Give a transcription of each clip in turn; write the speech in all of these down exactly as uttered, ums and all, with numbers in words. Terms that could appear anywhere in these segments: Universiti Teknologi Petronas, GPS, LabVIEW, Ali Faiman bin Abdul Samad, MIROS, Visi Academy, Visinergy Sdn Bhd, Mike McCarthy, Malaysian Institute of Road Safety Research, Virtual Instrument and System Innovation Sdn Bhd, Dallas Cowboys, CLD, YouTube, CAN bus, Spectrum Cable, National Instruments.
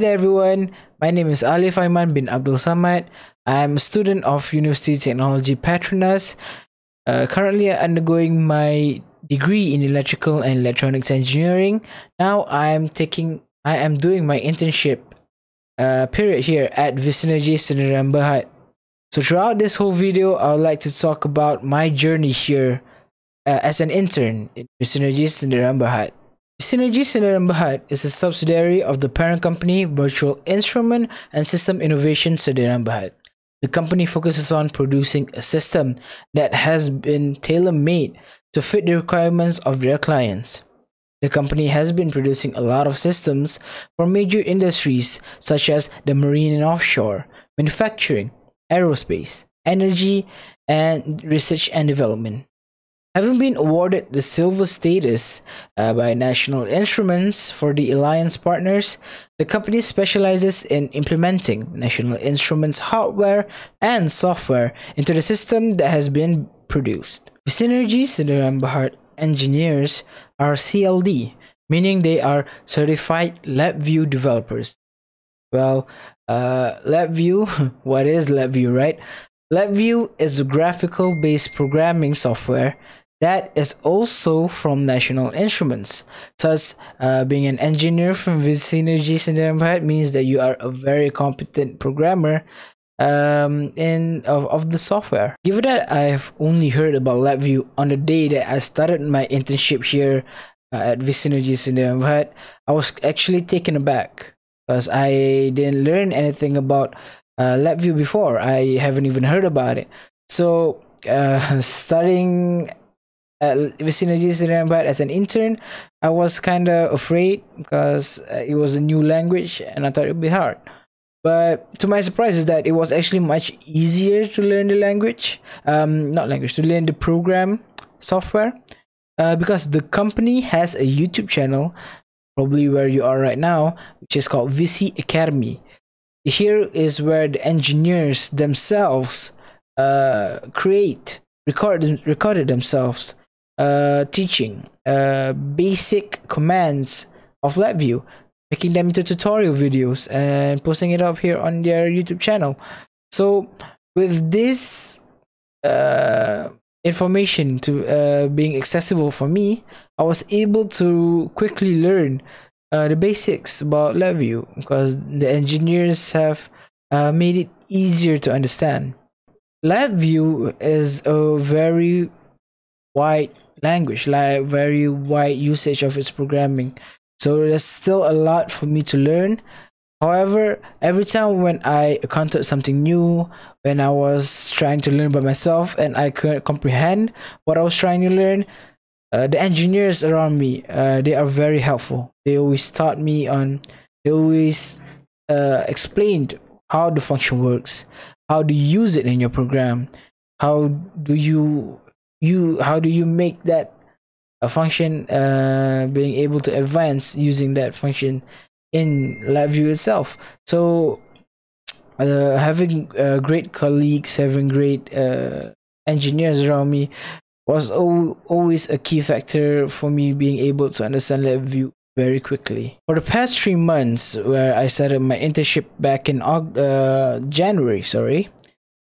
there everyone, my name is Ali Faiman bin Abdul Samad. I am a student of Universiti Teknologi Petronas, uh, currently undergoing my degree in electrical and electronics engineering. Now I am taking, I am doing my internship uh, period here at Visinergy Sdn Bhd. So throughout this whole video, I would like to talk about my journey here uh, as an intern in Visinergy Sdn Bhd. Visinergy Sdn Bhd is a subsidiary of the parent company Virtual Instrument and System Innovation Sdn Bhd. The company focuses on producing a system that has been tailor-made to fit the requirements of their clients. The company has been producing a lot of systems for major industries such as the marine and offshore, manufacturing, aerospace, energy, and research and development. Having been awarded the silver status uh, by National Instruments for the Alliance Partners, the company specializes in implementing National Instruments hardware and software into the system that has been produced. Visinergy Sdn Bhd engineers are C L D, meaning they are certified LabVIEW developers. Well, uh, LabVIEW, what is LabVIEW, right? LabVIEW is a graphical-based programming software that is also from National Instruments. Thus, uh, being an engineer from Visinergy Sdn Bhd means that you are a very competent programmer um, in of, of the software. Given that I've only heard about LabVIEW on the day that I started my internship here uh, at Visinergy Sdn Bhd, I was actually taken aback because I didn't learn anything about Uh, LabVIEW before. I haven't even heard about it. So uh, starting at Visinergy Sdn Bhd as an intern, I was kind of afraid because uh, it was a new language and I thought it would be hard. But to my surprise is that it was actually much easier to learn the language, um, not language, to learn the program software uh, because the company has a YouTube channel, probably where you are right now, which is called Visi Academy. Here is where the engineers themselves uh, create, record, recorded themselves uh, teaching uh, basic commands of LabVIEW, making them into tutorial videos and posting it up here on their YouTube channel. So with this uh, information to uh, being accessible for me, I was able to quickly learn Uh, the basics about LabVIEW because the engineers have uh, made it easier to understand. LabVIEW is a very wide language, like very wide usage of its programming. So there's still a lot for me to learn. However, every time when I encountered something new, when I was trying to learn by myself and I couldn't comprehend what I was trying to learn, Uh, the engineers around me, uh, they are very helpful. They always taught me on, they always uh, explained how the function works, how do you use it in your program, how do you, you how do you make that a function uh, being able to advance using that function in LabVIEW itself. So uh, having uh, great colleagues, having great uh, engineers around me was always a key factor for me being able to understand LabVIEW very quickly. For the past three months, where I started my internship back in uh, January, sorry,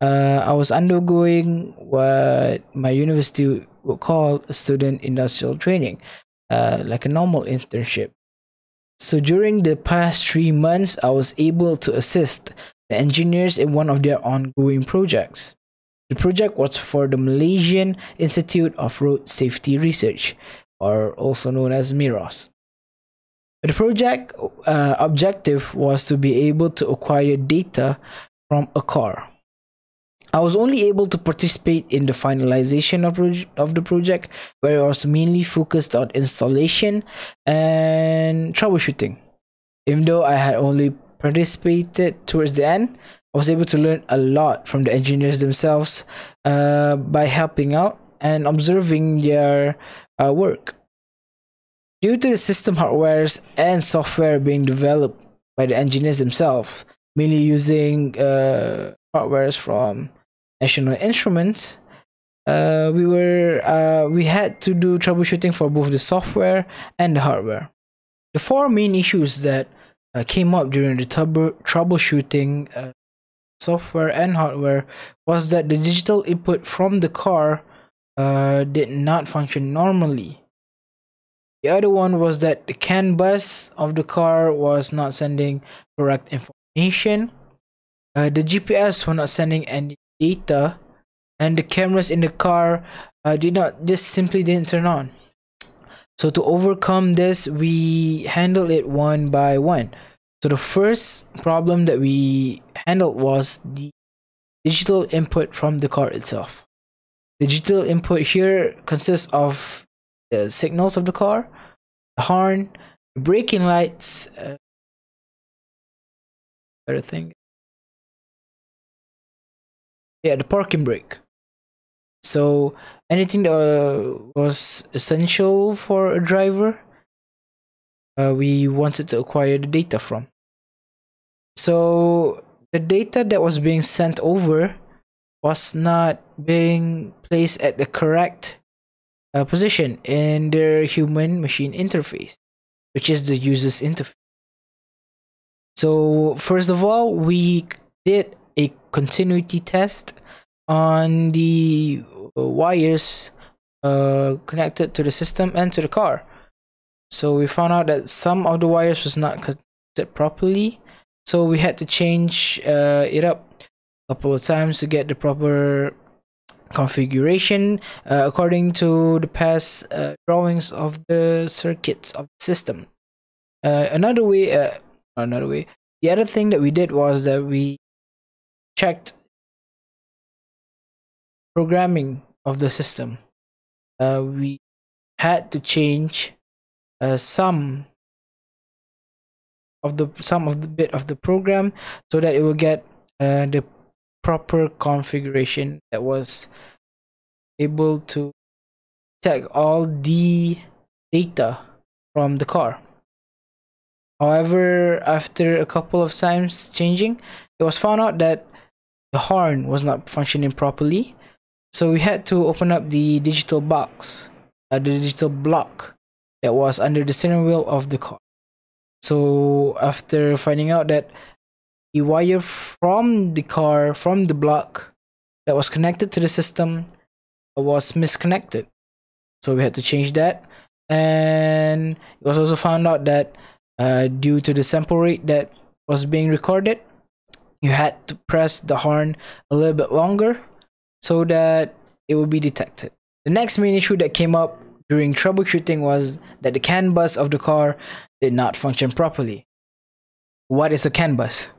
uh, I was undergoing what my university would call student industrial training, uh, like a normal internship. So during the past three months, I was able to assist the engineers in one of their ongoing projects. The project was for the Malaysian Institute of Road Safety Research, or also known as MIROS. The project uh, objective was to be able to acquire data from a car. I was only able to participate in the finalization of, of the project, where I was mainly focused on installation and troubleshooting. Even though I had only participated towards the end, I was able to learn a lot from the engineers themselves uh, by helping out and observing their uh, work. Due to the system hardwares and software being developed by the engineers themselves, mainly using uh, hardwares from National Instruments, uh, we were uh, we had to do troubleshooting for both the software and the hardware. The four main issues that uh, came up during the trouble troubleshooting uh, software and hardware was that the digital input from the car uh, did not function normally. The other one was that the C A N bus of the car was not sending correct information, uh, the G P S were not sending any data, and the cameras in the car uh, did not just simply didn't turn on. So to overcome this, we handled it one by one. So the first problem that we handled was the digital input from the car itself. Digital input here consists of the signals of the car, the horn, the braking lights, uh, better thing. Yeah, the parking brake. So anything that uh, was essential for a driver, uh, we wanted to acquire the data from. So the data that was being sent over was not being placed at the correct uh, position in their human machine interface, which is the user's interface. So first of all, we did a continuity test on the wires uh, connected to the system and to the car. So we found out that some of the wires was not connected properly, so we had to change uh, it up a couple of times to get the proper configuration uh, according to the past uh, drawings of the circuits of the system. Uh, another way, uh, another way. The other thing that we did was that we checked programming of the system. Uh, we had to change uh, some of the some of the bit of the program so that it will get uh, the proper configuration that was able to detect all the data from the car. However, after a couple of times changing, it was found out that the horn was not functioning properly. So we had to open up the digital box, uh, the digital block that was under the steering wheel of the car. So after finding out that the wire from the car, from the block that was connected to the system, was misconnected. So we had to change that. And it was also found out that uh, due to the sample rate that was being recorded, you had to press the horn a little bit longer so that it will be detected. The next main issue that came up during troubleshooting was that the C A N bus of the car did not function properly. What is a C A N bus?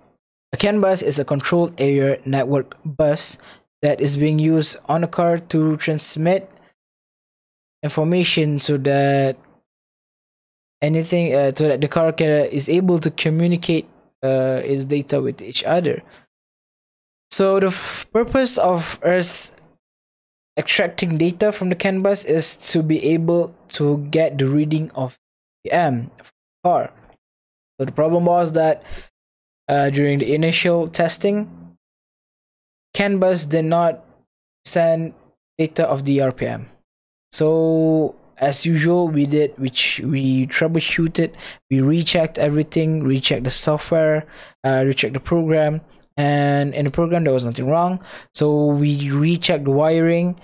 A C A N bus is a controlled area network bus that is being used on a car to transmit information so that anything, uh, so that the car can, is able to communicate uh, its data with each other. So the purpose of us extracting data from the C A N bus is to be able to get the reading of P M from the car. So the problem was that uh, during the initial testing, C A N bus did not send data of the R P M. So as usual, we did, which we troubleshooted, we rechecked everything, rechecked the software, uh, rechecked the program. And in the program, there was nothing wrong. So we rechecked the wiring.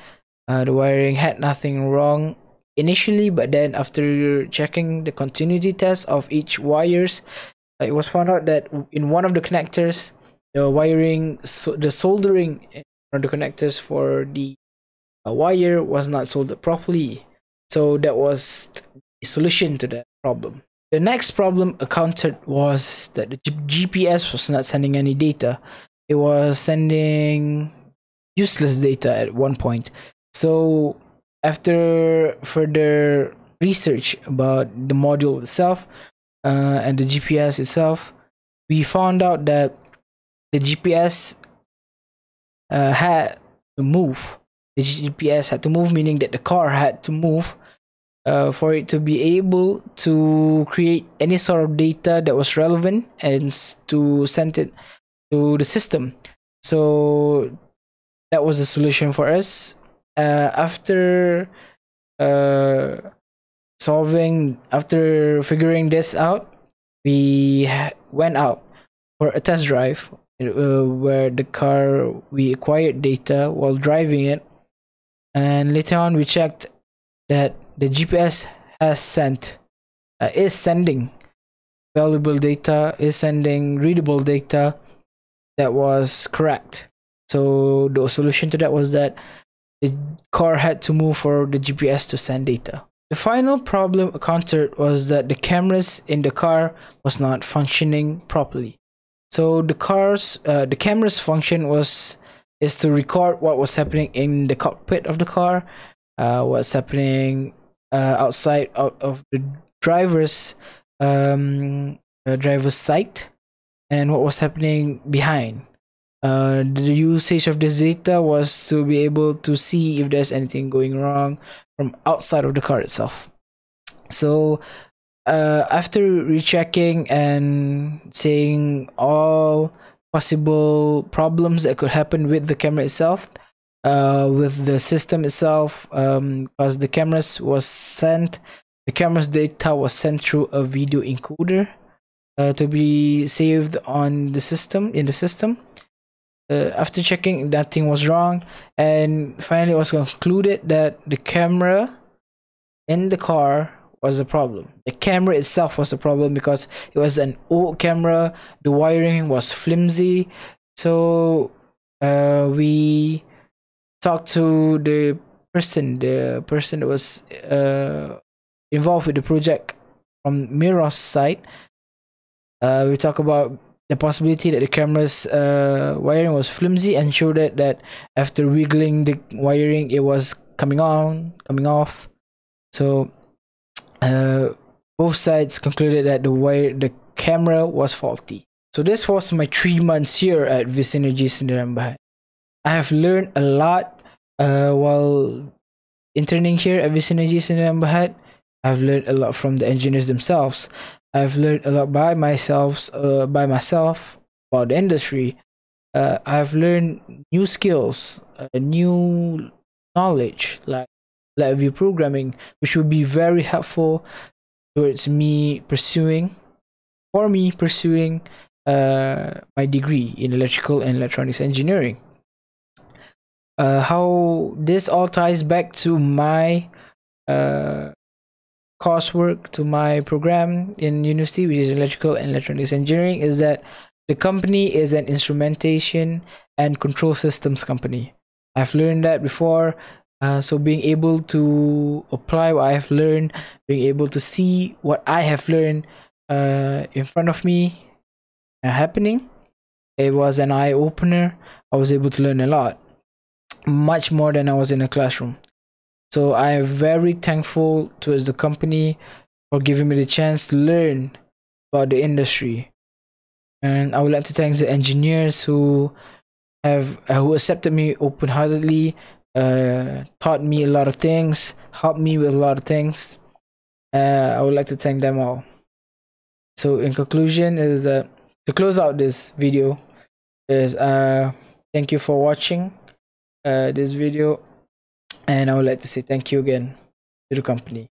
Uh, the wiring had nothing wrong initially, but then after checking the continuity test of each wires, it was found out that in one of the connectors, the wiring, so the soldering on the connectors for the uh, wire was not soldered properly. So that was the solution to that problem. The next problem encountered was that the G P S was not sending any data. It was sending useless data at one point. So after further research about the module itself uh, and the G P S itself, we found out that the G P S uh, had to move. The G P S had to move, meaning that the car had to move. Uh, for it to be able to create any sort of data that was relevant and to send it to the system. So that was the solution for us. Uh, after uh, solving, after figuring this out, we went out for a test drive uh, where the car, we acquired data while driving it, and later on we checked that the G P S has sent uh, is sending valuable data, is sending readable data that was correct. So the solution to that was that the car had to move for the G P S to send data. The final problem encountered was that the cameras in the car was not functioning properly. So the cars, uh, the camera's function was is to record what was happening in the cockpit of the car, uh, what's happening uh, outside out of the driver's um, uh, driver's sight, and what was happening behind. Uh, the usage of this data was to be able to see if there's anything going wrong from outside of the car itself. So uh, after rechecking and seeing all possible problems that could happen with the camera itself, uh, with the system itself, um, because the cameras was sent, the camera's data was sent through a video encoder uh, to be saved on the system, in the system. Uh, after checking, nothing was wrong, and finally it was concluded that the camera in the car was a problem. The camera itself was a problem because it was an old camera, the wiring was flimsy. So uh, we talked to the person, the person that was uh, involved with the project from Miro's side. Uh, we talked about the possibility that the camera's uh, wiring was flimsy, and showed that, that after wiggling the wiring, it was coming on, coming off. So uh, both sides concluded that the wire, the camera was faulty. So this was my three months here at Visinergy Sdn Bhd. I have learned a lot uh, while interning here at Visinergy Sdn Bhd. I've learned a lot from the engineers themselves. I've learned a lot by myself, uh, by myself about the industry. Uh, I've learned new skills, uh, new knowledge, like LabVIEW programming, which will be very helpful towards me pursuing, for me pursuing uh, my degree in electrical and electronics engineering. Uh, how this all ties back to my uh, coursework, to my program in university, which is electrical and electronics engineering, is that the company is an instrumentation and control systems company. I've learned that before, uh, so being able to apply what I have learned, being able to see what I have learned uh, in front of me uh, happening, it was an eye-opener. I was able to learn a lot, much more than I was in a classroom. So I am very thankful towards the company for giving me the chance to learn about the industry, and I would like to thank the engineers who have who accepted me open-heartedly, uh, taught me a lot of things, helped me with a lot of things. Uh, I would like to thank them all. So in conclusion, is that to close out this video is uh, thank you for watching uh, this video. And I would like to say thank you again to the company.